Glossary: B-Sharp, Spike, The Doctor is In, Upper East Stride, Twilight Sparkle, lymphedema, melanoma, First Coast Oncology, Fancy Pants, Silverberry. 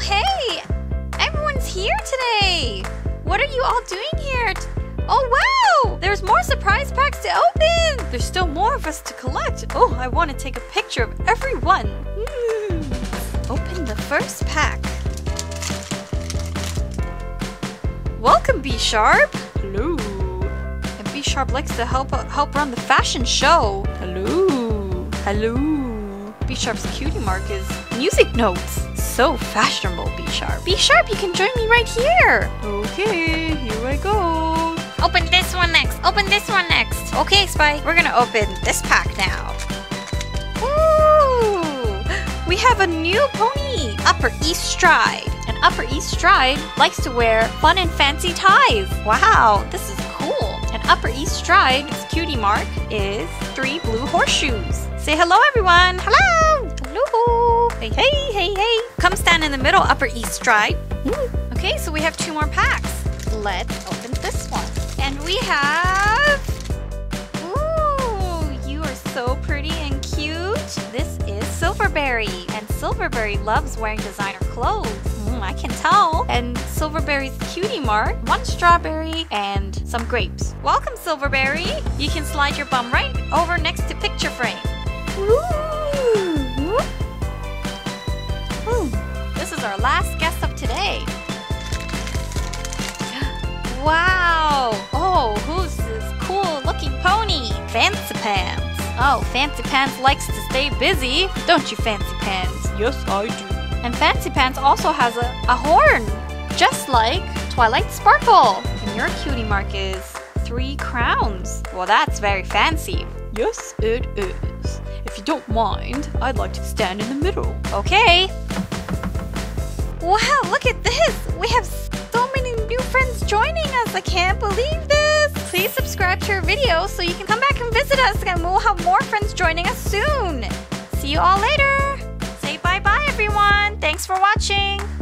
hey! Everyone's here today! What are you all doing here? Oh, wow! There's more surprise packs to open! There's still more of us to collect! Oh, I want to take a picture of everyone! Open the first pack. Welcome, B-Sharp! Hello! And B-Sharp likes to help run the fashion show. Hello! Hello! B-Sharp's cutie mark is music notes. So fashionable, B-Sharp. B-Sharp, you can join me right here! Okay, here I go! Open this one next! Open this one next! Okay, Spike, we're gonna open this pack now. Ooh! We have a new pony! Upper East Stride! And Upper East Stride likes to wear fun and fancy ties! Wow, this is cool! And Upper East Stride's cutie mark is 3 blue horseshoes. Say hello, everyone! Hello! Hello! Hey, hey, hey, hey! Come stand in the middle, Upper East Stride. Okay, so we have 2 more packs. Let's open this one. And we have... Ooh, you are so pretty and cute. This is Silverberry. And Silverberry loves wearing designer clothes. I can tell. And Silverberry's cutie mark, 1 strawberry and some grapes. Welcome, Silverberry. You can slide your bum right over next to picture frame. Ooh. Ooh. This is our last guest of today. Wow! Oh, who's this cool-looking pony? Fancy Pants. Oh, Fancy Pants likes to stay busy. Don't you, Fancy Pants? Yes, I do. And Fancy Pants also has a horn, just like Twilight Sparkle. And your cutie mark is 3 crowns. Well, that's very fancy. Yes, it is. If you don't mind, I'd like to stand in the middle. Okay. Wow, look at this. We have so many new friends joining us. I can't believe this. Please subscribe to our video so you can come back and visit us, and we'll have more friends joining us soon. See you all later. Say bye-bye, everyone. Thanks for watching.